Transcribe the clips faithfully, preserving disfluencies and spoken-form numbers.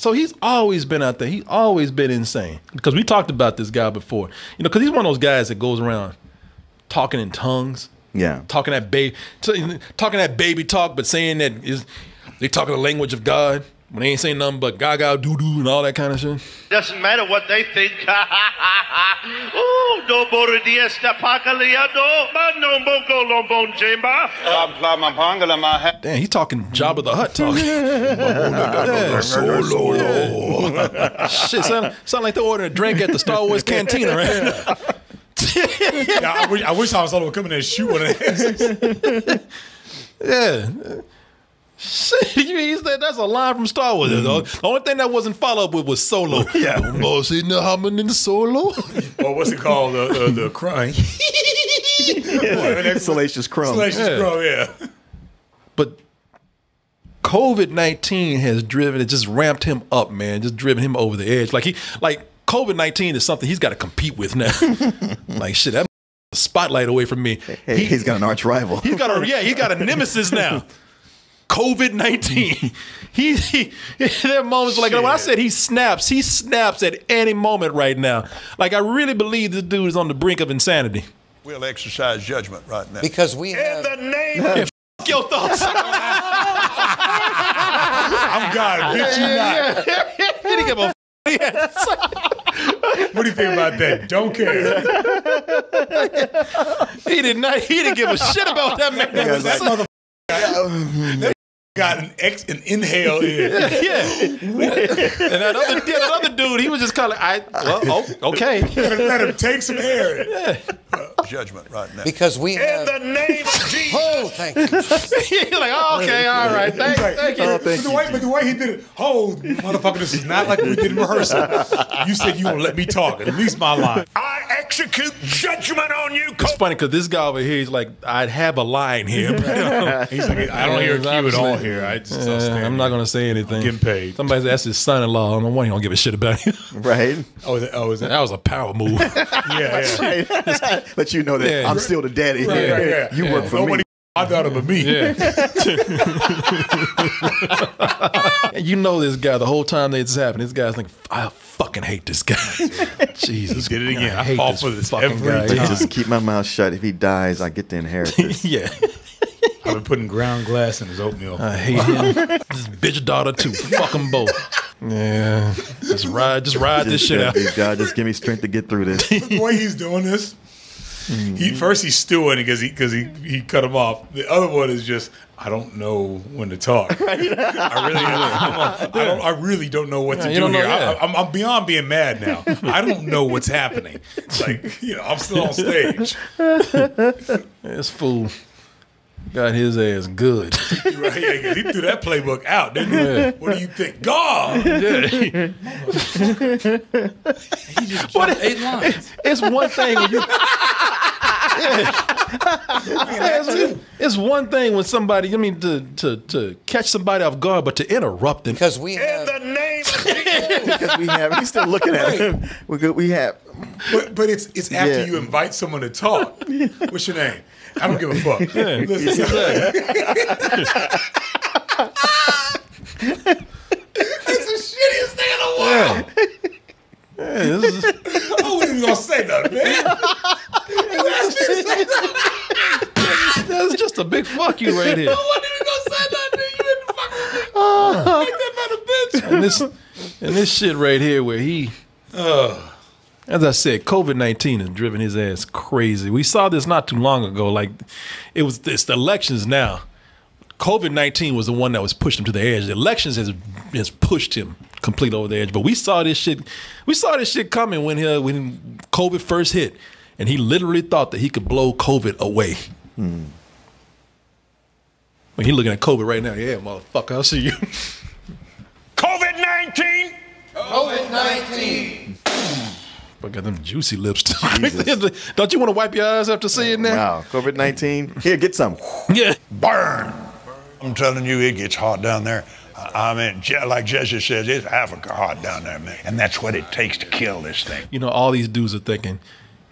So he's always been out there. He's always been insane. Because we talked about this guy before. You know, because he's one of those guys that goes around talking in tongues. Yeah. Talking that, ba- t- talking that baby talk, but saying that is they talking the language of God. When they ain't saying nothing but gaga, doo-doo, and all that kind of shit. Doesn't matter what they think. Ooh, do borodiesta pacaliado, mano moco lombon chamber. Damn, he's talking Jabba the Hutt talk. Yeah, solo. Shit, sound, sound like they're ordering a drink at the Star Wars cantina, right? Yeah, I, wish, I wish I was able to come in there and shoot one of them. Yeah. Shit, he said that's a line from Star Wars. Mm. The only thing that wasn't followed up with was Solo. Yeah, oh, see now how many in the Solo? Or what's it called? Uh, uh, the crying. Yeah. Salacious Crumb. Salacious yeah. Crumb. Yeah. But COVID nineteen has driven it, just ramped him up, man. Just driven him over the edge. Like he, like COVID nineteen is something he's got to compete with now. Like shit, that spotlight away from me. Hey, he, he's got an arch rival. He's got a yeah. He's got a nemesis now. COVID nineteen. He, he, there are moments like Shit. When I said he snaps, he snaps at any moment right now. Like I really believe this dude is on the brink of insanity. We'll exercise judgment right now. Because we in have... the name of f- your thoughts. I'm God, bitch you not. He didn't give a f- What do you think about that? Don't care. He did not. He didn't give a shit about that man. That like, motherfucker. That got an ex, an inhale in. Yeah, yeah. And that other, that other dude, he was just kind of, I, well, oh, okay. Let him take some air. Yeah. Uh, judgment right now. Because we in have... the name of Jesus. Oh, thank you. He's like, oh, okay, all right, thank, like, thank you. Oh, thank but, the way, but the way he did it, oh, motherfucker, this is not like we did in rehearsal. You said you won't let me talk, at least my line. I execute judgment on you. It's funny because this guy over here, he's like, I'd have a line here. He's like, I don't hear a cue at all. Here, I just uh, I'm not gonna say anything. I'm getting paid. Somebody said that's his son-in-law. I don't know why he don't give a shit about you, right? Oh, is that, oh, is that? That was a power move. Yeah, yeah. Right. Let you know that yeah. I'm still the daddy. Right, yeah. Right, yeah. You yeah. work for Nobody me. I got him but me. Yeah. You know this guy. The whole time that it's happening, this guy's like, I fucking hate this guy. Jesus, did it again. I, I hate fall this for this fucking guy. Time. Just keep my mouth shut. If he dies, I get the inheritance. Yeah. I've been putting ground glass in his oatmeal. I hate him. This bitch daughter too. Fuck them both. Yeah. Just ride, just ride just, this shit God, out. God, just give me strength to get through this. The way he's doing this, mm-hmm. he first he's stewing because he because he, he cut him off. The other one is just I don't know when to talk. Right? I really, I, don't, I, don't, I really don't know what yeah, to do here. I, I'm, I'm beyond being mad now. I don't know what's happening. Like you know, I'm still on stage. This fool. Got his ass good. Right, yeah, he threw that playbook out. Didn't he? Yeah. What do you think? God! Yeah. He just what is, eight lines. It's one thing when you... yeah. it's, it's one thing when somebody, I mean, to, to, to catch somebody off guard, but to interrupt them. Because we have... In the name of Jesus! Because we have... He's still looking at him. We're good, we have... But, but it's, it's after yeah. you invite someone to talk. What's your name? I don't give a fuck. Yeah. Listen, that's the shittiest thing in the world. Yeah. Yeah, this is... I wasn't even gonna say nothing, man. That's just a big fuck you right here. I wasn't even gonna say nothing. You didn't fuck with me. Uh, Make that about a bitch. And this, and this shit right here, where he. Uh, As I said, COVID nineteen has driven his ass crazy. We saw this not too long ago. Like, it was it's the elections now. COVID nineteen was the one that was pushed him to the edge. The elections has has pushed him completely over the edge. But we saw this shit. We saw this shit coming when he, when COVID first hit, and he literally thought that he could blow COVID away. Hmm. When he's looking at COVID right now, yeah, motherfucker, I'll see you. COVID nineteen. COVID nineteen. I got them juicy lips. Don't you want to wipe your eyes after seeing that? Wow, COVID nineteen. Here, get some. Yeah. Burn. I'm telling you, it gets hot down there. I mean, like Jesse says, it's Africa hot down there, man. And that's what it takes to kill this thing. You know, all these dudes are thinking,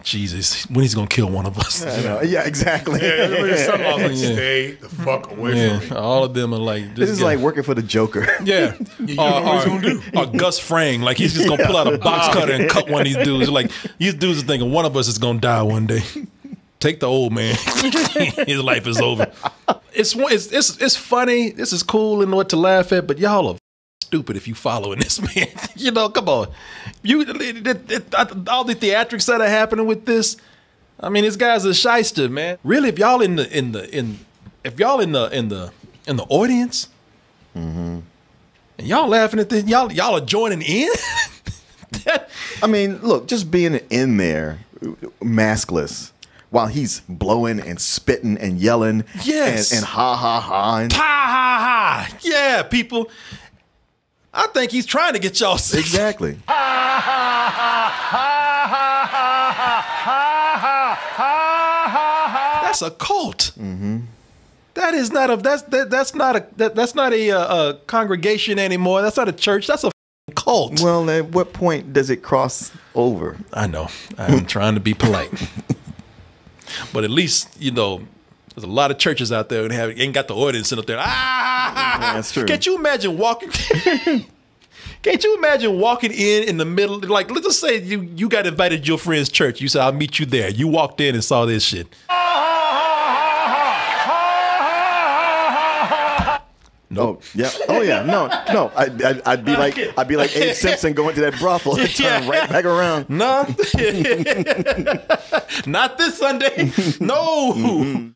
Jesus, when he's gonna kill one of us? I know. Yeah, exactly. Yeah, yeah. Stay the fuck away yeah. from me. All of them are like, this is like working for the Joker. Yeah, you know uh, what he's gonna do? Or Gus Frang, like he's just gonna pull out a box cutter and cut one of these dudes. Like these dudes are thinking one of us is gonna die one day. Take the old man. His life is over. It's it's it's it's funny. This is cool and what to laugh at, but y'all are stupid if you following this man. You know, come on. You it, it, it, all the theatrics that are happening with this. I mean, this guy's a shyster, man. Really, if y'all in the in the in if y'all in the in the in the audience, mm-hmm. and y'all laughing at this, y'all y'all are joining in. that, I mean, look, just being in there, maskless. While he's blowing and spitting and yelling, yes, and, and ha ha ha, and ha ha ha, yeah, people. I think he's trying to get y'all sick. Exactly. Ha ha ha ha ha ha ha ha ha. That's a cult. Mm-hmm. That is not a. That's that, that's not a. That, that's not a, a, a congregation anymore. That's not a church. That's a cult. Well, at what point does it cross over? I know. I'm trying to be polite. But at least, you know, there's a lot of churches out there and have ain't got the audience sitting up there. Ah, that's true. Can't you imagine walking? Can't you imagine walking in in the middle? Like, let's just say you you got invited to your friend's church. You said, "I'll meet you there." You walked in and saw this shit. No. Oh, yeah. Oh yeah. No. No. I, I I'd be like I'd be like Abe Simpson going to that brothel and turn right back around. No. Not this Sunday. No. Mm-hmm.